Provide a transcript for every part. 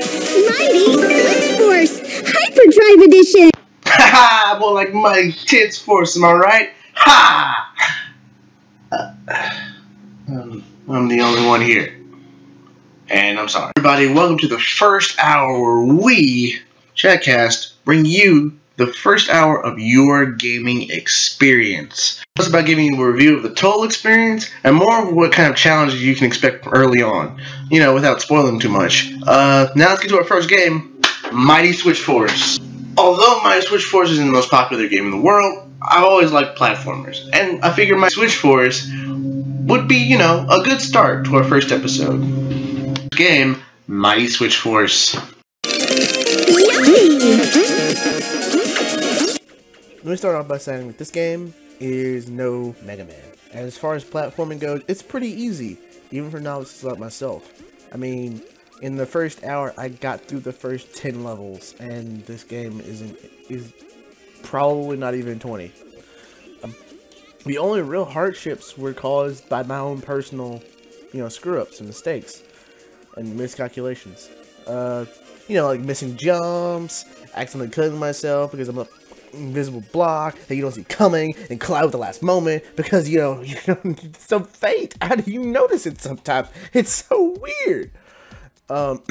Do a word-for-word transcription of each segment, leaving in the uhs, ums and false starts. Mighty Switch Force Hyperdrive Edition. Haha, more like Mighty Tits Force, am I right? Ha! Uh, um, I'm the only one here. And I'm sorry. Everybody, welcome to the first hour where we, Chattcast, bring you the first hour of your gaming experience. It's about giving you a review of the total experience and more of what kind of challenges you can expect early on, you know, without spoiling too much. Uh, now let's get to our first game, Mighty Switch Force. Although Mighty Switch Force isn't the most popular game in the world, I've always liked platformers, and I figured Mighty Switch Force would be, you know, a good start to our first episode. Game, Mighty Switch Force. Let me start off by saying that this game is no Mega Man. As far as platforming goes, it's pretty easy, even for novices like myself. I mean, in the first hour, I got through the first ten levels, and this game isn't is probably not even twenty. Um, the only real hardships were caused by my own personal, you know, screw-ups and mistakes and miscalculations. Uh, you know, like missing jumps, accidentally cutting myself because I'm up. Invisible block that you don't see coming and collide with the last moment because you know you don't, so faint. How do you notice it sometimes? It's so weird. Um,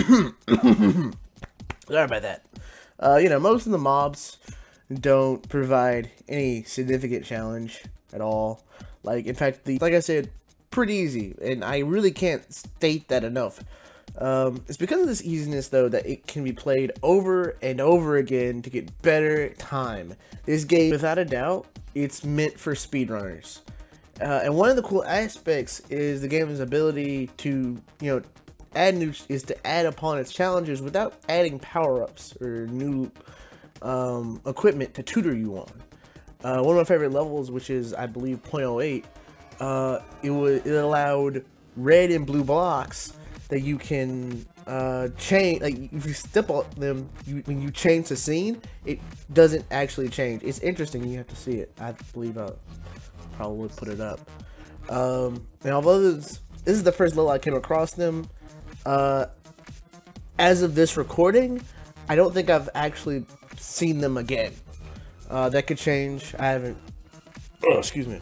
sorry about that. Uh, you know, most of the mobs don't provide any significant challenge at all. Like in fact, the like I said, pretty easy, and I really can't state that enough. Um, it's because of this easiness, though, that it can be played over and over again to get better time. This game, without a doubt, it's meant for speedrunners. Uh, and one of the cool aspects is the game's ability to, you know, add new is to add upon its challenges without adding power-ups or new um, equipment to tutor you on. Uh, one of my favorite levels, which is, I believe, point oh eight, uh, it was it allowed red and blue blocks that you can uh, change. Like if you step on them, you, when you change the scene, it doesn't actually change. It's interesting. You have to see it. I believe I'll probably put it up. Um, now, although this, this is the first level I came across them, uh, as of this recording, I don't think I've actually seen them again. Uh, that could change. I haven't. Oh, excuse me.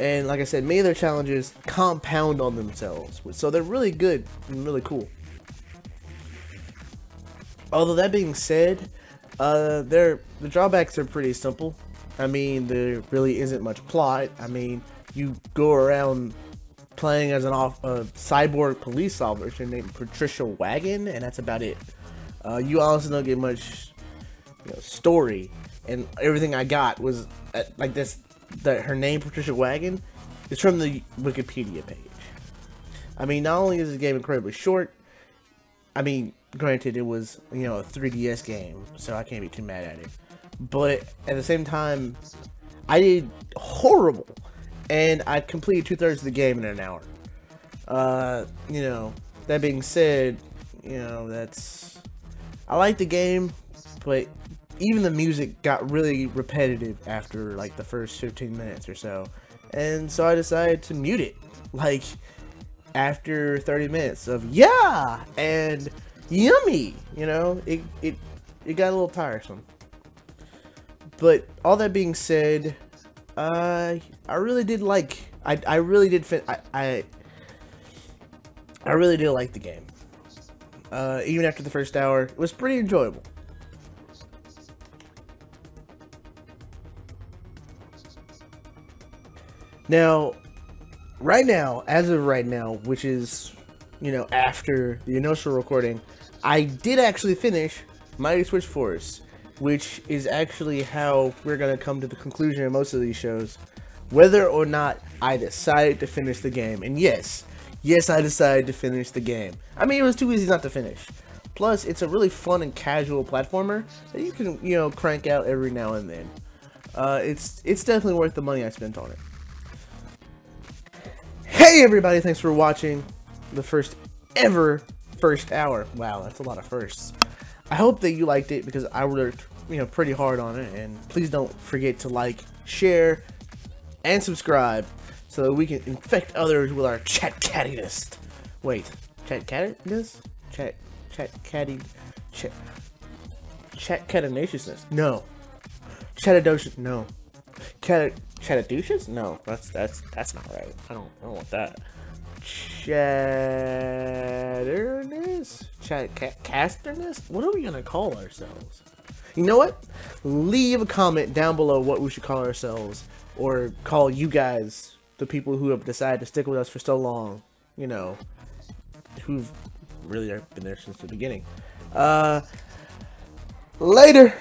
And like I said, many of their challenges compound on themselves, so they're really good and really cool. Although that being said, uh, they're, the drawbacks are pretty simple. I mean, there really isn't much plot. I mean, you go around playing as an off uh, cyborg police officer named Patricia Wagon, and that's about it. Uh, you also don't get much, you know, story, and everything I got was at, like this. That her name, Patricia Wagon, is from the Wikipedia page. I mean, not only is this game incredibly short, I mean, granted, it was, you know, a three D S game, so I can't be too mad at it. But at the same time, I did horrible, and I completed two-thirds of the game in an hour. Uh, you know, that being said, you know, that's... I like the game, but... even the music got really repetitive after like the first fifteen minutes or so, and so I decided to mute it like after thirty minutes of yeah and yummy. You know, it it it got a little tiresome. But all that being said, uh, I really did like I I really did fin I, I I really did like the game. Uh, even after the first hour, it was pretty enjoyable. Now, right now, as of right now, which is, you know, after the initial recording, I did actually finish Mighty Switch Force, which is actually how we're going to come to the conclusion of most of these shows, whether or not I decided to finish the game. And yes, yes, I decided to finish the game. I mean, it was too easy not to finish. Plus, it's a really fun and casual platformer that you can, you know, crank out every now and then. Uh, it's, it's definitely worth the money I spent on it. Hey everybody, thanks for watching the first ever first hour. Wow, that's a lot of firsts. I hope that you liked it because I worked, you know, pretty hard on it, and please don't forget to like, share, and subscribe so that we can infect others with our chat cattiness. Wait, chat cattiness? Chat, chat, catty, chat, chat, catinaciousness. No. Chattadocious. No. Chat, chattadocious? No. That's that's that's not right. I don't I don't want that. Chatterness? Chat, cat, casterness? What are we gonna call ourselves? You know what? Leave a comment down below what we should call ourselves, or call you guys, the people who have decided to stick with us for so long. You know, who've really been there since the beginning. Uh, later.